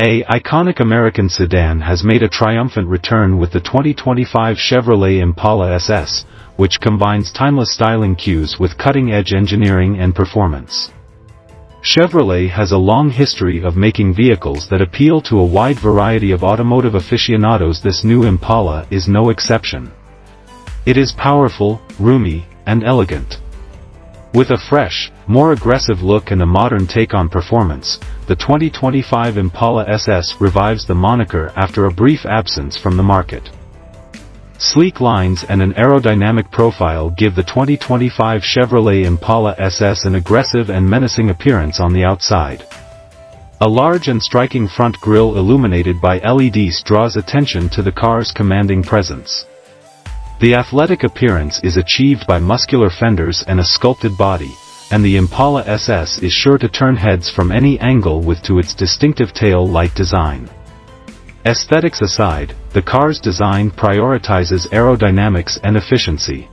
A iconic American sedan has made a triumphant return with the 2025 Chevrolet Impala SS, which combines timeless styling cues with cutting-edge engineering and performance. Chevrolet has a long history of making vehicles that appeal to a wide variety of automotive aficionados. This new Impala is no exception. It is powerful, roomy, and elegant. With a fresh, more aggressive look and a modern take on performance, the 2025 Impala SS revives the moniker after a brief absence from the market. Sleek lines and an aerodynamic profile give the 2025 Chevrolet Impala SS an aggressive and menacing appearance on the outside. A large and striking front grille illuminated by LEDs draws attention to the car's commanding presence. The athletic appearance is achieved by muscular fenders and a sculpted body, and the Impala SS is sure to turn heads from any angle due to its distinctive tail-like design. Aesthetics aside, the car's design prioritizes aerodynamics and efficiency.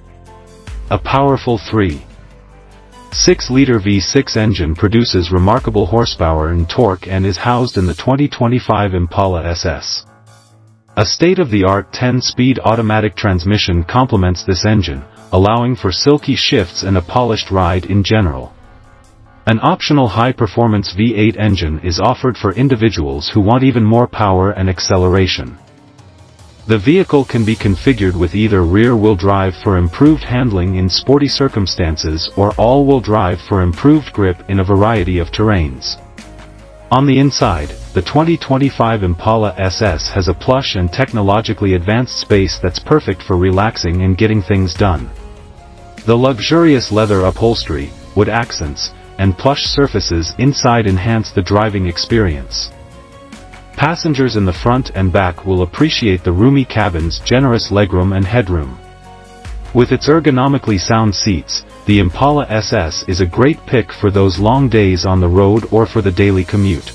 A powerful 3.6-liter V6 engine produces remarkable horsepower and torque and is housed in the 2025 Impala SS. A state-of-the-art 10-speed automatic transmission complements this engine, allowing for silky shifts and a polished ride in general. An optional high-performance V8 engine is offered for individuals who want even more power and acceleration. The vehicle can be configured with either rear-wheel drive for improved handling in sporty circumstances or all-wheel drive for improved grip in a variety of terrains. On the inside, the 2025 Impala SS has a plush and technologically advanced space that's perfect for relaxing and getting things done. The luxurious leather upholstery, wood accents, and plush surfaces inside enhance the driving experience. Passengers in the front and back will appreciate the roomy cabin's generous legroom and headroom. With its ergonomically sound seats, the Impala SS is a great pick for those long days on the road or for the daily commute.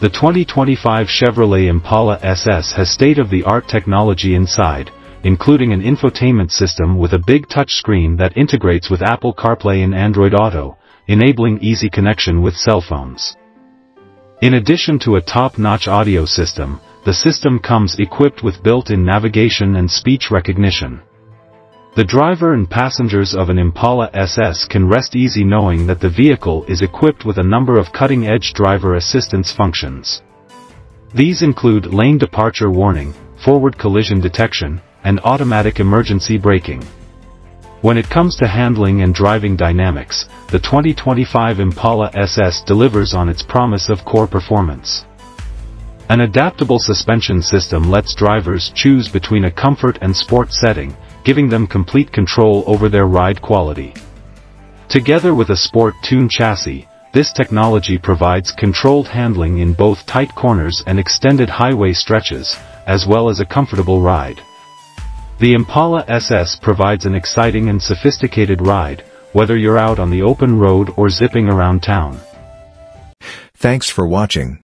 The 2025 Chevrolet Impala SS has state-of-the-art technology inside, including an infotainment system with a big touchscreen that integrates with Apple CarPlay and Android Auto, enabling easy connection with cell phones. In addition to a top-notch audio system, the system comes equipped with built-in navigation and speech recognition. The driver and passengers of an Impala SS can rest easy knowing that the vehicle is equipped with a number of cutting-edge driver assistance functions. These include lane departure warning, forward collision detection, and automatic emergency braking. When it comes to handling and driving dynamics, the 2025 Impala SS delivers on its promise of core performance. An adaptable suspension system lets drivers choose between a comfort and sport setting, giving them complete control over their ride quality. Together with a sport-tuned chassis, this technology provides controlled handling in both tight corners and extended highway stretches, as well as a comfortable ride. The Impala SS provides an exciting and sophisticated ride, whether you're out on the open road or zipping around town. Thanks for watching.